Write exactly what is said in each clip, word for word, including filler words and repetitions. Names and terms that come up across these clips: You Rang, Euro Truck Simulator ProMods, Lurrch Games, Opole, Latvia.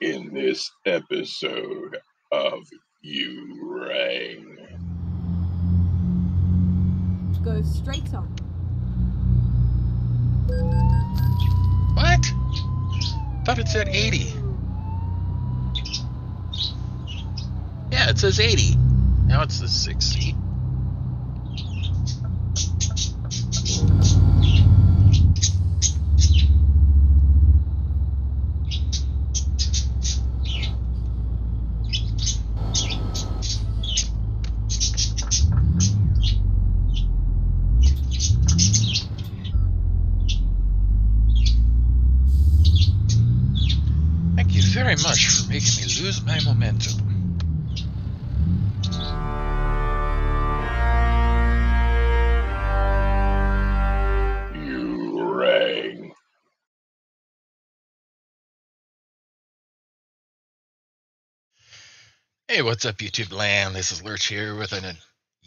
in this episode of You Rang. Go straight on. What? Thought it said eighty. Yeah, it says eighty. Now it's the sixty. Thank you very much for making me lose my momentum. You rang. Hey, what's up, YouTube land? This is Lurrch here with an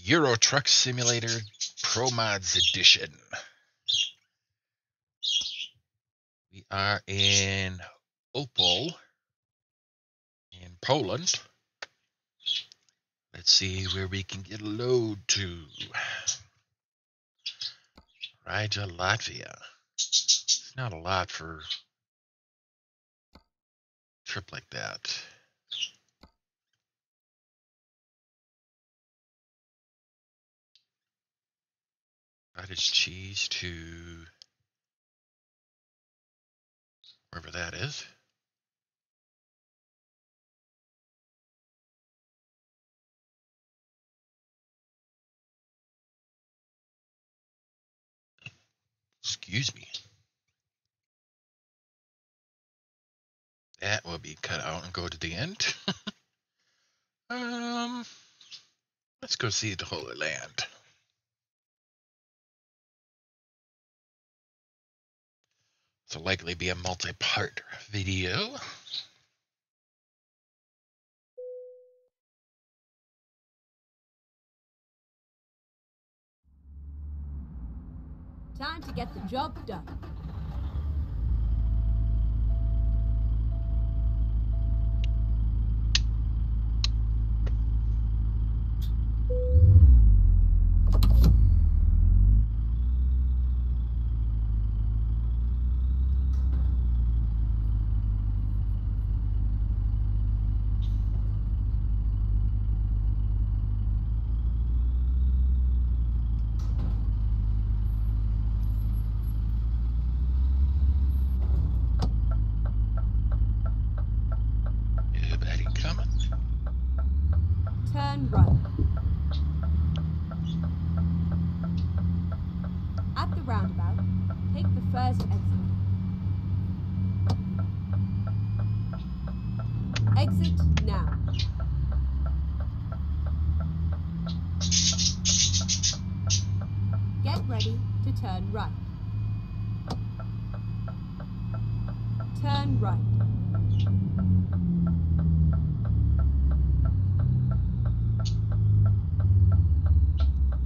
Euro Truck Simulator ProMods edition. We are in Opole, in Poland. Let's see where we can get a load to. Ride to Latvia. It's not a lot for a trip like that. Cottage cheese to wherever that is. Excuse me. That will be cut out and go to the end. um, let's go see the Holy Land. This will likely be a multi-part video. Time to get the job done. Turn right. Turn right.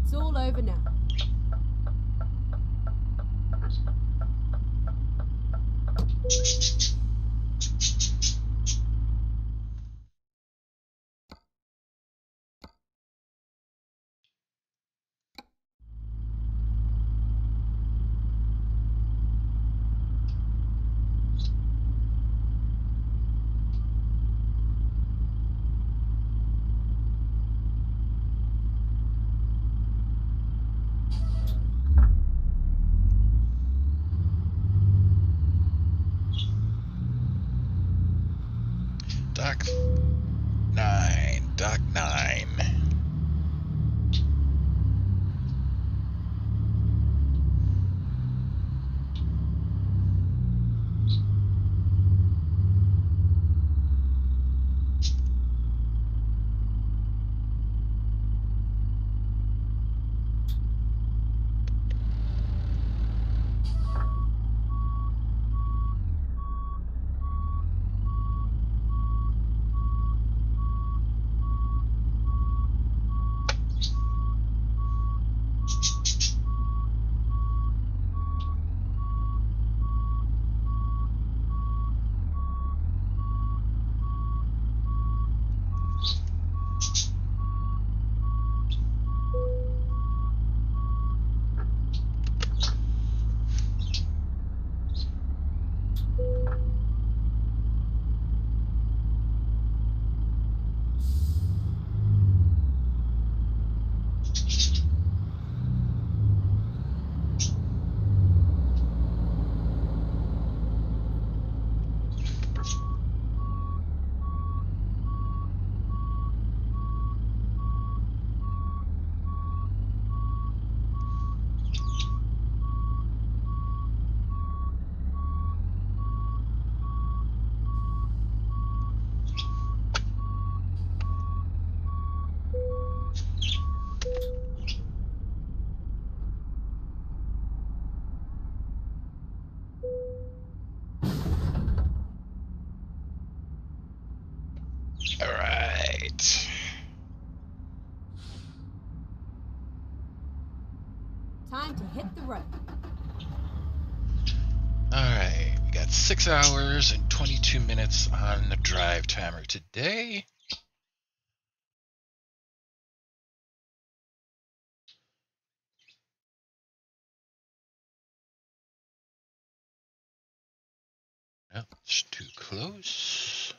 It's all over now. Dock nine, dock nine. right. Time to hit the road. Alright, we got six hours and twenty-two minutes on the drive timer today. No, it's too close.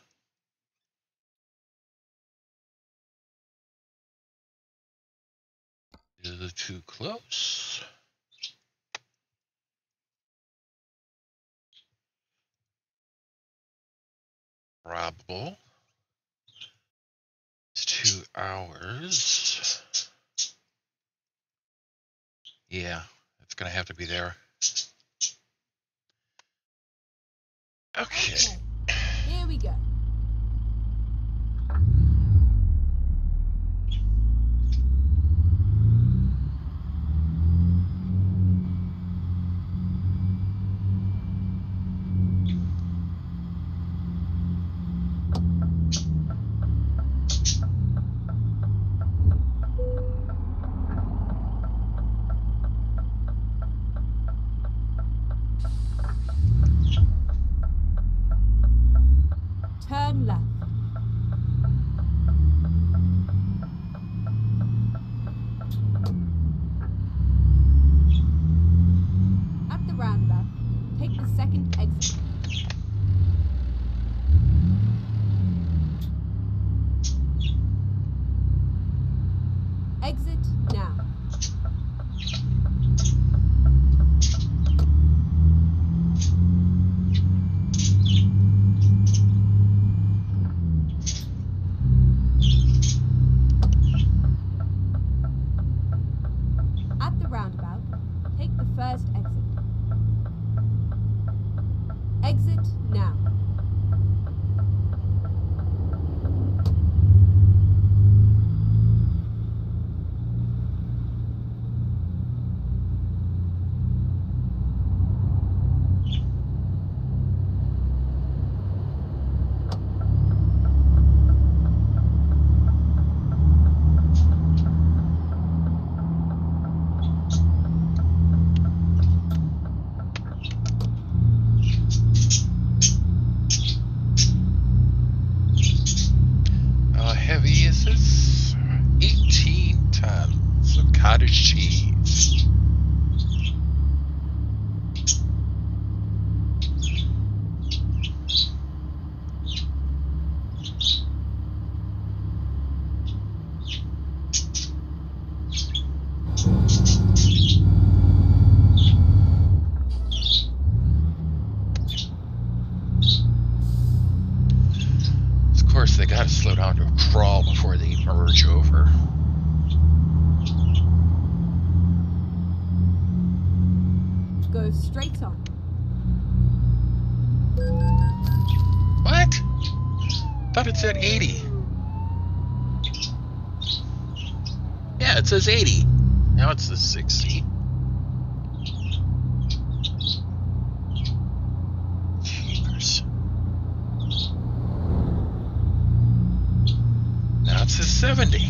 Is it too close? Probable. It's two hours. Yeah, it's gonna have to be there. Okay. Okay. Here we go. Says eighty. Now it's the sixty. Jeepers. Now it's the seventy.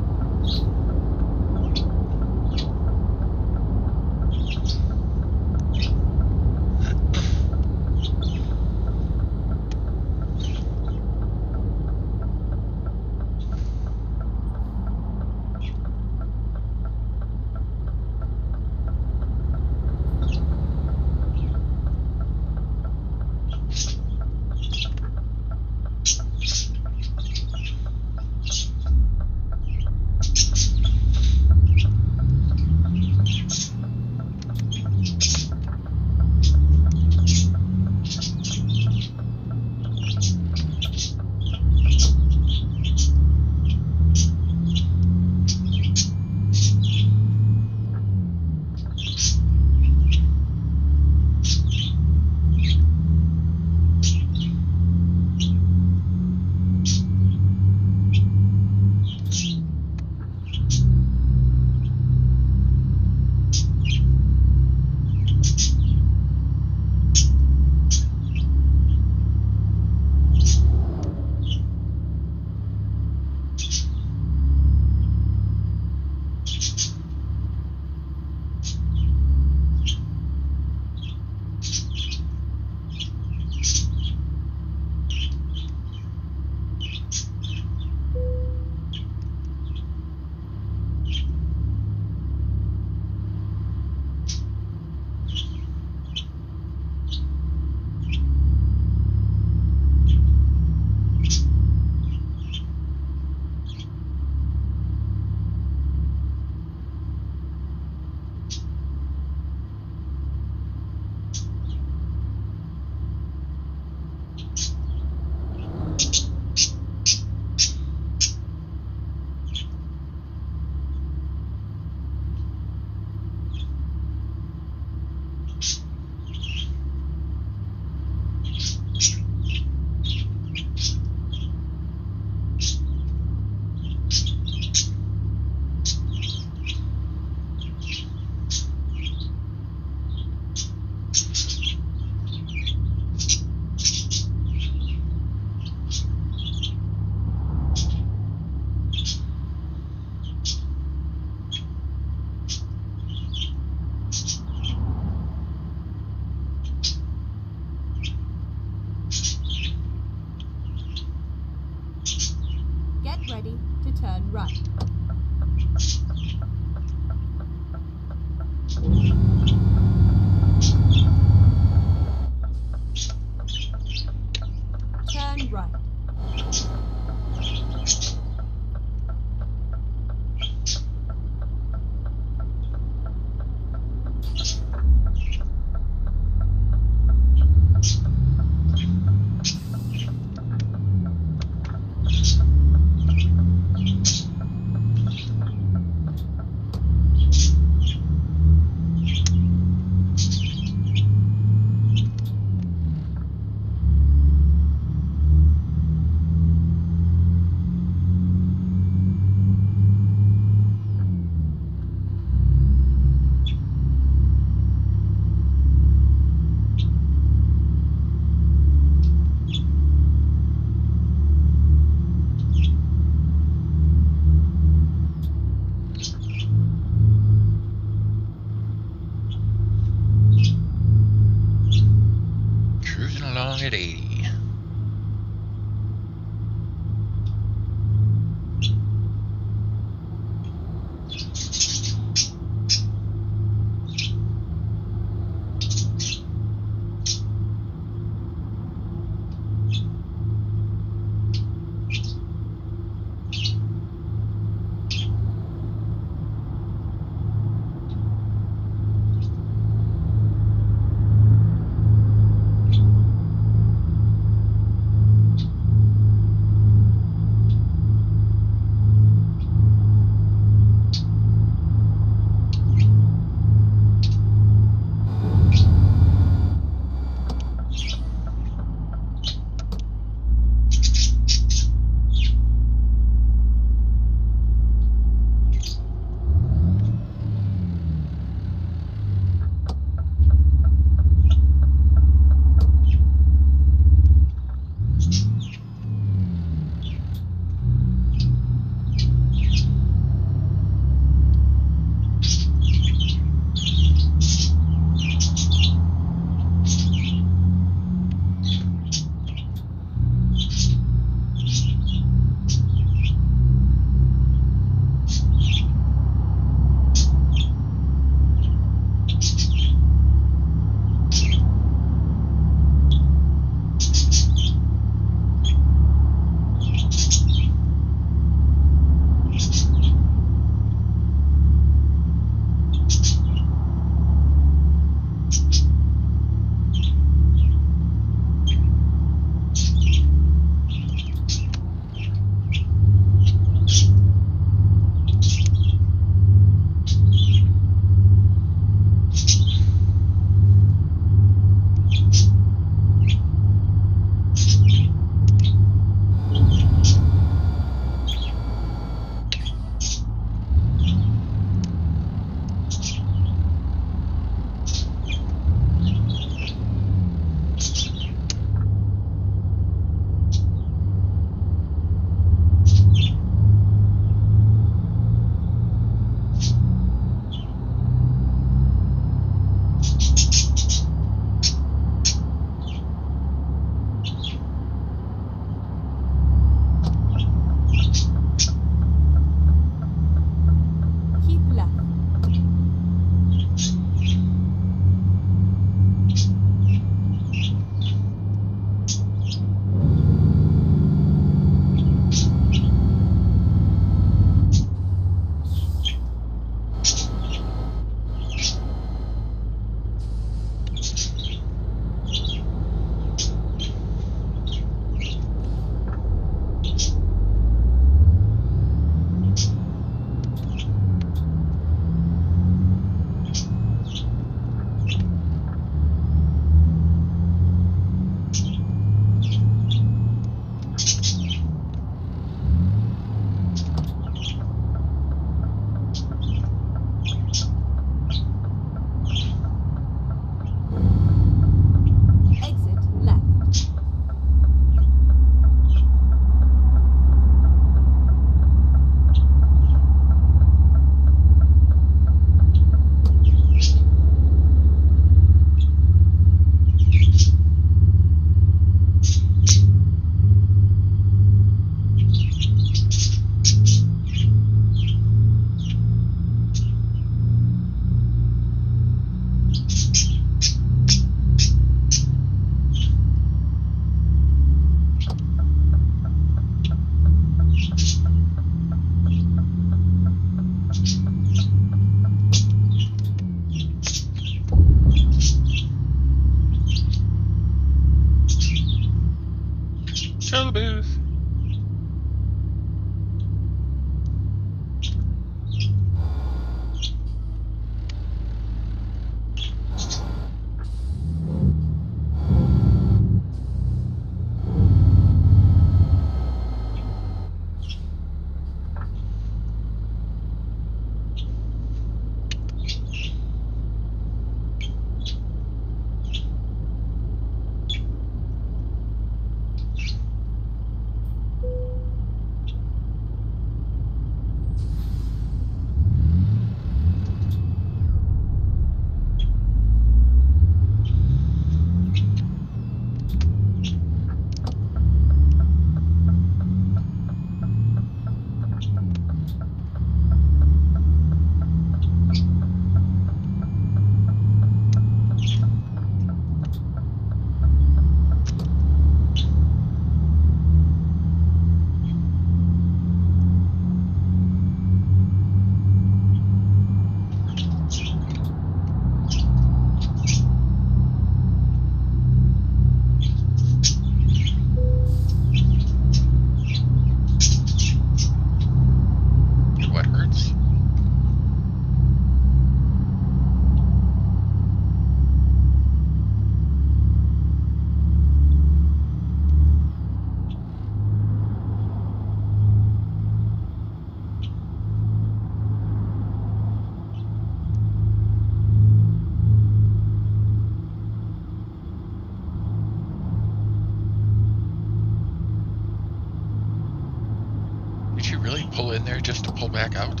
pull back out?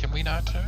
Can we not turn?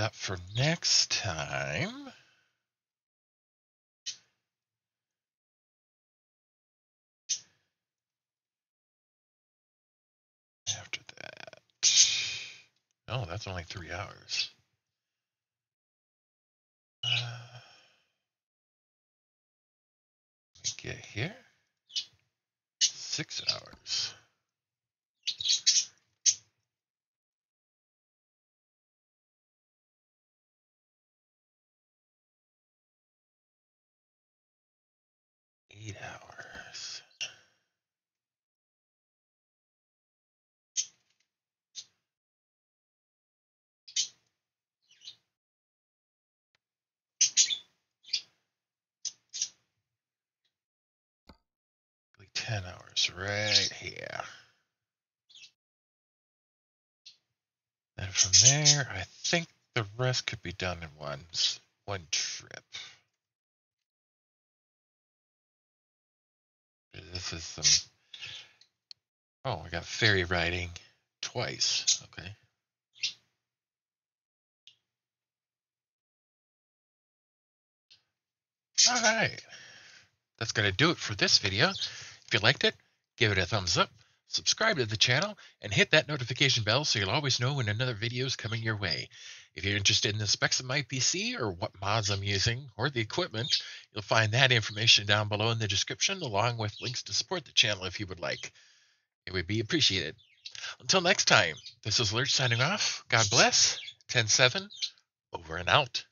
Up for next time. After that, oh, that's only three hours. Uh, let me get here. Six hours. Eight hours. Like ten hours right here. And from there, I think the rest could be done in one one trip. This is some, oh, I got ferry riding twice, okay. All right, that's gonna do it for this video. If you liked it, give it a thumbs up, subscribe to the channel, and hit that notification bell so you'll always know when another video is coming your way. If you're interested in the specs of my P C or what mods I'm using or the equipment, you'll find that information down below in the description along with links to support the channel if you would like. It would be appreciated. Until next time, this is Lurrch signing off. God bless. ten seven, over and out.